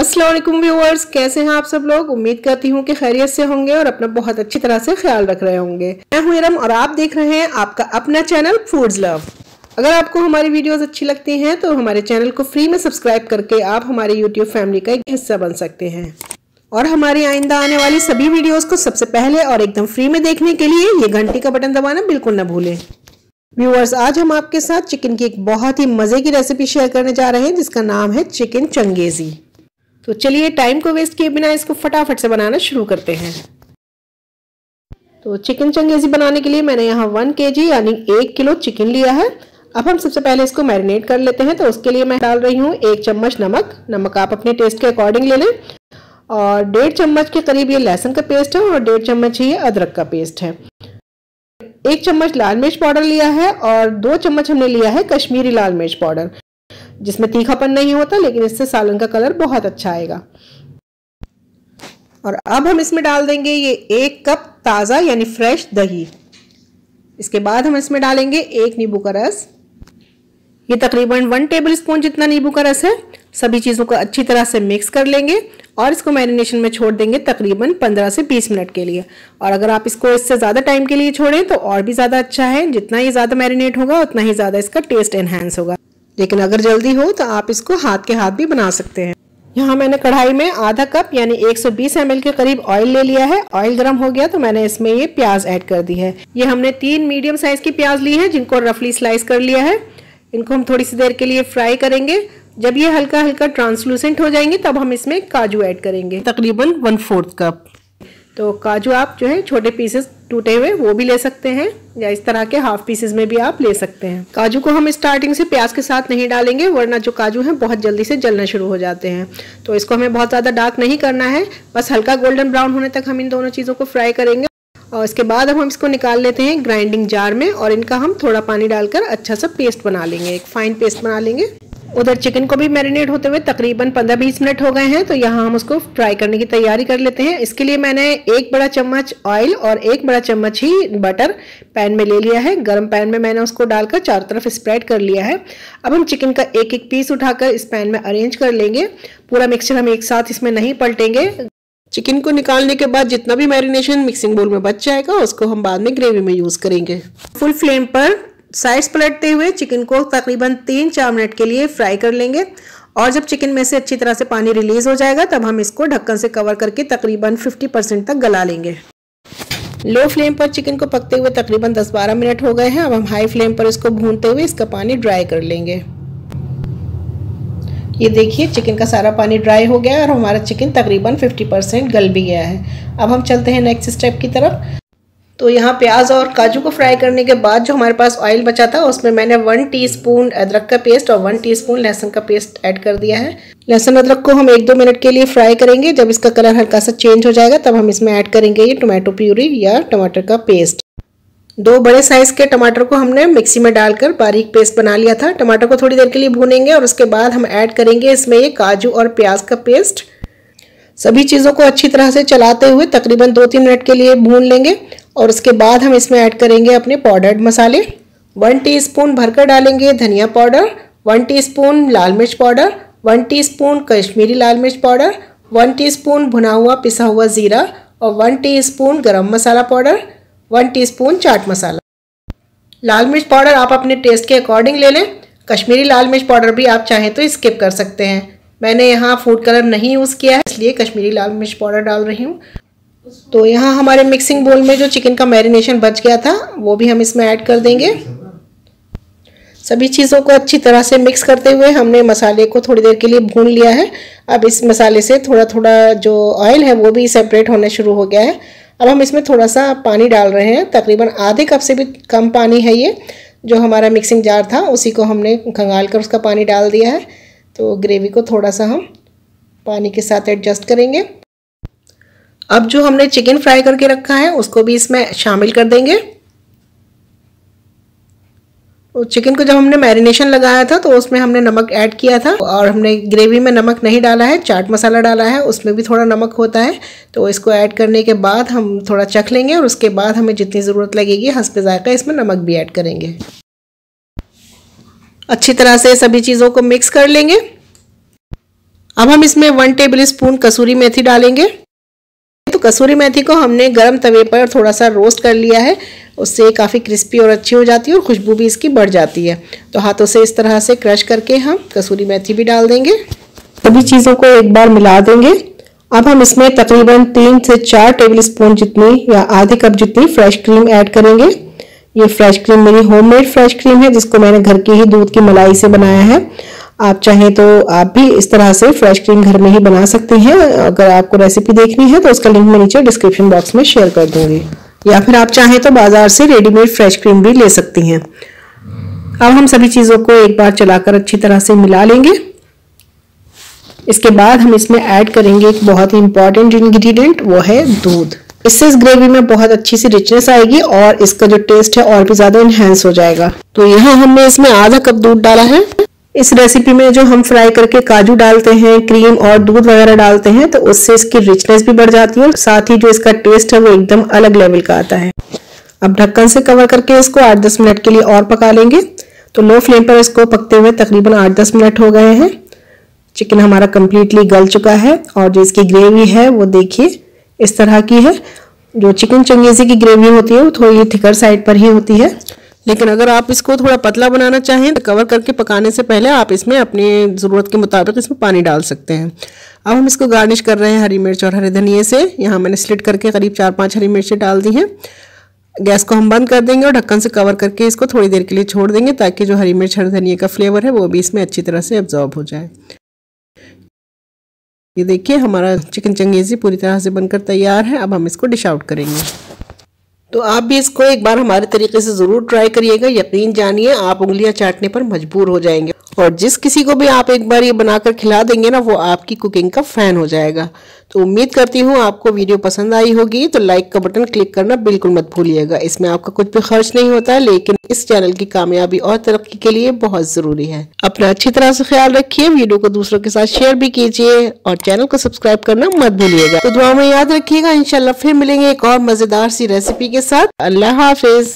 अस्सलाम वालेकुम व्यूअर्स, कैसे हैं आप सब लोग। उम्मीद करती हूँ कि खैरियत से होंगे और अपना बहुत अच्छी तरह से ख्याल रख रहे होंगे। मैं हूँ इरम और आप देख रहे हैं आपका अपना चैनल फूड्स लव। अगर आपको हमारी वीडियोस अच्छी लगती हैं तो हमारे चैनल को फ्री में सब्सक्राइब करके आप हमारे यूट्यूब फैमिली का एक हिस्सा बन सकते हैं और हमारी आइंदा आने वाली सभी वीडियोज़ को सबसे पहले और एकदम फ्री में देखने के लिए ये घंटी का बटन दबाना बिल्कुल ना भूलें। व्यूअर्स, आज हम आपके साथ चिकन की एक बहुत ही मज़े की रेसिपी शेयर करने जा रहे हैं जिसका नाम है चिकन चंगेज़ी। तो चलिए टाइम को वेस्ट किए बिना इसको फटाफट से बनाना शुरू करते हैं। तो चिकन चंगेज़ी बनाने के लिए मैंने यहाँ 1 kg यानी 1 किलो चिकन लिया है। अब हम सबसे पहले इसको मैरिनेट कर लेते हैं। तो उसके लिए मैं डाल रही हूँ 1 चम्मच नमक आप अपने टेस्ट के अकॉर्डिंग ले लें, और 1.5 चम्मच के करीब ये लहसुन का पेस्ट है और 1.5 चम्मच ये अदरक का पेस्ट है। 1 चम्मच लाल मिर्च पाउडर लिया है और 2 चम्मच हमने लिया है कश्मीरी लाल मिर्च पाउडर, जिसमें तीखापन नहीं होता लेकिन इससे सालन का कलर बहुत अच्छा आएगा। और अब हम इसमें डाल देंगे ये 1 कप ताज़ा यानी फ्रेश दही। इसके बाद हम इसमें डालेंगे 1 नींबू का रस। ये तकरीबन 1 टेबल स्पून जितना नींबू का रस है। सभी चीज़ों को अच्छी तरह से मिक्स कर लेंगे और इसको मैरिनेशन में छोड़ देंगे तकरीबन 15 से 20 मिनट के लिए। और अगर आप इसको इससे ज़्यादा टाइम के लिए छोड़ें तो और भी ज़्यादा अच्छा है। जितना ये ज़्यादा मैरिनेट होगा उतना ही ज़्यादा इसका टेस्ट एनहांस होगा, लेकिन अगर जल्दी हो तो आप इसको हाथ भी बना सकते हैं। यहाँ मैंने कढ़ाई में आधा कप यानी 120 ml के करीब ऑयल ले लिया है। ऑयल गर्म हो गया तो मैंने इसमें ये प्याज ऐड कर दी है। ये हमने 3 मीडियम साइज की प्याज ली है जिनको रफली स्लाइस कर लिया है। इनको हम थोड़ी सी देर के लिए फ्राई करेंगे। जब ये हल्का हल्का ट्रांसलूसेंट हो जाएंगे तब हम इसमें काजू ऐड करेंगे, तकरीबन 1/4 कप। तो काजू आप जो है छोटे पीसेस टूटे हुए वो भी ले सकते हैं या इस तरह के हाफ पीसेस में भी आप ले सकते हैं। काजू को हम स्टार्टिंग से प्याज के साथ नहीं डालेंगे वरना जो काजू हैं बहुत जल्दी से जलना शुरू हो जाते हैं। तो इसको हमें बहुत ज़्यादा डार्क नहीं करना है, बस हल्का गोल्डन ब्राउन होने तक हम इन दोनों चीज़ों को फ्राई करेंगे। और इसके बाद हम इसको निकाल लेते हैं ग्राइंडिंग जार में और इनका हम थोड़ा पानी डालकर अच्छा सा पेस्ट बना लेंगे, एक फाइन पेस्ट बना लेंगे। उधर चिकन को भी मैरिनेट होते हुए तकरीबन 15-20 मिनट हो गए हैं, तो यहाँ हम उसको फ्राई करने की तैयारी कर लेते हैं। इसके लिए मैंने 1 बड़ा चम्मच ऑयल और 1 बड़ा चम्मच ही बटर पैन में ले लिया है। गर्म पैन में मैंने उसको डालकर चारों तरफ स्प्रेड कर लिया है। अब हम चिकन का एक एक पीस उठाकर इस पैन में अरेंज कर लेंगे। पूरा मिक्सचर हम एक साथ इसमें नहीं पलटेंगे। चिकन को निकालने के बाद जितना भी मैरिनेशन मिक्सिंग बोल में बच जाएगा उसको हम बाद में ग्रेवी में यूज़ करेंगे। फुल फ्लेम पर साइड्स पलटते हुए चिकन को तकरीबन 3-4 मिनट के लिए फ्राई कर लेंगे। और जब चिकन में से अच्छी तरह से पानी रिलीज़ हो जाएगा तब हम इसको ढक्कन से कवर करके तकरीबन 50% तक गला लेंगे। लो फ्लेम पर चिकन को पकते हुए तकरीबन 10-12 मिनट हो गए हैं। अब हम हाई फ्लेम पर इसको भूनते हुए इसका पानी ड्राई कर लेंगे। ये देखिए चिकन का सारा पानी ड्राई हो गया है और हमारा चिकन तकरीबन 50% गल भी गया है। अब हम चलते हैं नेक्स्ट स्टेप की तरफ। तो यहाँ प्याज और काजू को फ्राई करने के बाद जो हमारे पास ऑयल बचा था उसमें मैंने 1 टीस्पून अदरक का पेस्ट और 1 टीस्पून लहसुन का पेस्ट ऐड कर दिया है। लहसुन अदरक को हम 1-2 मिनट के लिए फ्राई करेंगे। जब इसका कलर हल्का सा चेंज हो जाएगा तब हम इसमें ऐड करेंगे ये टोमेटो प्यूरी या टमाटर का पेस्ट। 2 बड़े साइज़ के टमाटर को हमने मिक्सी में डालकर बारीक पेस्ट बना लिया था। टमाटर को थोड़ी देर के लिए भूनेंगे और उसके बाद हम ऐड करेंगे इसमें ये काजू और प्याज का पेस्ट। सभी चीज़ों को अच्छी तरह से चलाते हुए तकरीबन 2-3 मिनट के लिए भून लेंगे। और उसके बाद हम इसमें ऐड करेंगे अपने पाउडर्ड मसाले। 1 टीस्पून भरकर डालेंगे धनिया पाउडर, 1 टीस्पून लाल मिर्च पाउडर, 1 टीस्पून कश्मीरी लाल मिर्च पाउडर, 1 टीस्पून भुना हुआ पिसा हुआ ज़ीरा और 1 teaspoon garam masala powder, 1 teaspoon chaat masala. लाल मिर्च पाउडर आप अपने टेस्ट के अकॉर्डिंग ले लें। कश्मीरी लाल मिर्च पाउडर भी आप चाहें तो स्किप कर सकते हैं। मैंने यहाँ फूड कलर नहीं यूज़ किया है इसलिए कश्मीरी लाल मिर्च पाउडर डाल रही हूँ। तो यहाँ हमारे मिक्सिंग बोल में जो चिकन का मैरिनेशन बच गया था वो भी हम इसमें ऐड कर देंगे। सभी चीज़ों को अच्छी तरह से मिक्स करते हुए हमने मसाले को थोड़ी देर के लिए भून लिया है। अब इस मसाले से थोड़ा थोड़ा जो ऑयल है वो भी सेपरेट होने शुरू हो गया है। अब हम इसमें थोड़ा सा पानी डाल रहे हैं, तकरीबन आधे कप से भी कम पानी है। ये जो हमारा मिक्सिंग जार था उसी को हमने खंगाल कर उसका पानी डाल दिया है। तो ग्रेवी को थोड़ा सा हम पानी के साथ एडजस्ट करेंगे। अब जो हमने चिकन फ्राई करके रखा है उसको भी इसमें शामिल कर देंगे। तो चिकन को जब हमने मैरिनेशन लगाया था तो उसमें हमने नमक ऐड किया था और हमने ग्रेवी में नमक नहीं डाला है, चाट मसाला डाला है, उसमें भी थोड़ा नमक होता है। तो इसको ऐड करने के बाद हम थोड़ा चख लेंगे और उसके बाद हमें जितनी ज़रूरत लगेगी हस्ब ज़ायक़ा इसमें नमक भी ऐड करेंगे। अच्छी तरह से सभी चीज़ों को मिक्स कर लेंगे। अब हम इसमें 1 टेबलस्पून कसूरी मेथी डालेंगे। तो कसूरी मेथी को हमने गरम तवे पर थोड़ा सा रोस्ट कर लिया है, उससे काफ़ी क्रिस्पी और अच्छी हो जाती है और खुशबू भी इसकी बढ़ जाती है। तो हाथों से इस तरह से क्रश करके हम कसूरी मेथी भी डाल देंगे। सभी चीज़ों को एक बार मिला देंगे। अब हम इसमें तकरीबन 3 से 4 टेबलस्पून जितनी या आधे कप जितनी फ्रेश क्रीम ऐड करेंगे। ये फ्रेश क्रीम मेरी होममेड फ्रेश क्रीम है, जिसको मैंने घर के ही दूध की मलाई से बनाया है। आप चाहें तो आप भी इस तरह से फ्रेश क्रीम घर में ही बना सकते हैं। अगर आपको रेसिपी देखनी है तो उसका लिंक मैं नीचे डिस्क्रिप्शन बॉक्स में शेयर कर दूंगी, या फिर आप चाहें तो बाजार से रेडीमेड फ्रेश क्रीम भी ले सकती हैं। अब हम सभी चीज़ों को एक बार चलाकर अच्छी तरह से मिला लेंगे। इसके बाद हम इसमें ऐड करेंगे एक बहुत ही इंपॉर्टेंट इंग्रेडिएंट, वो है दूध। इससे इस ग्रेवी में बहुत अच्छी सी रिचनेस आएगी और इसका जो टेस्ट है और भी ज़्यादा इन्हेंस हो जाएगा। तो यहाँ हमने इसमें आधा कप दूध डाला है। इस रेसिपी में जो हम फ्राई करके काजू डालते हैं, क्रीम और दूध वगैरह डालते हैं, तो उससे इसकी रिचनेस भी बढ़ जाती है और साथ ही जो इसका टेस्ट है वो एकदम अलग लेवल का आता है। अब ढक्कन से कवर करके इसको 8-10 मिनट के लिए और पका लेंगे। तो लो फ्लेम पर इसको पकते हुए तकरीबन 8-10 मिनट हो गए हैं। चिकन हमारा कम्प्लीटली गल चुका है और जो इसकी ग्रेवी है वो देखिए इस तरह की है। जो चिकन चंगेजी की ग्रेवी होती है वो थोड़ी थिकर साइड पर ही होती है, लेकिन अगर आप इसको थोड़ा पतला बनाना चाहें तो कवर करके पकाने से पहले आप इसमें अपनी ज़रूरत के मुताबिक इसमें पानी डाल सकते हैं। अब हम इसको गार्निश कर रहे हैं हरी मिर्च और हरे धनिए से। यहाँ मैंने स्लिट करके करीब 4-5 हरी मिर्चें डाल दी हैं। गैस को हम बंद कर देंगे और ढक्कन से कवर करके इसको थोड़ी देर के लिए छोड़ देंगे, ताकि जो हरी मिर्च हरे धनिए का फ्लेवर है वो भी इसमें अच्छी तरह से एब्जॉर्ब हो जाए। ये देखिए हमारा चिकन चंगेजी पूरी तरह से बनकर तैयार है। अब हम इसको डिश आउट करेंगे। तो आप भी इसको एक बार हमारे तरीके से ज़रूर ट्राई करिएगा। यकीन जानिए आप उंगलियां चाटने पर मजबूर हो जाएंगे, और जिस किसी को भी आप एक बार ये बनाकर खिला देंगे ना, वो आपकी कुकिंग का फ़ैन हो जाएगा। तो उम्मीद करती हूँ आपको वीडियो पसंद आई होगी। तो लाइक का बटन क्लिक करना बिल्कुल मत भूलिएगा। इसमें आपका कुछ भी खर्च नहीं होता है, लेकिन इस चैनल की कामयाबी और तरक्की के लिए बहुत ज़रूरी है। अपना अच्छी तरह से ख्याल रखिए, वीडियो को दूसरों के साथ शेयर भी कीजिए और चैनल को सब्सक्राइब करना मत भूलिएगा। तो दुआ में याद रखिएगा। इंशाल्लाह फिर मिलेंगे एक और मज़ेदार सी रेसिपी के साथ। अल्लाह हाफिज़।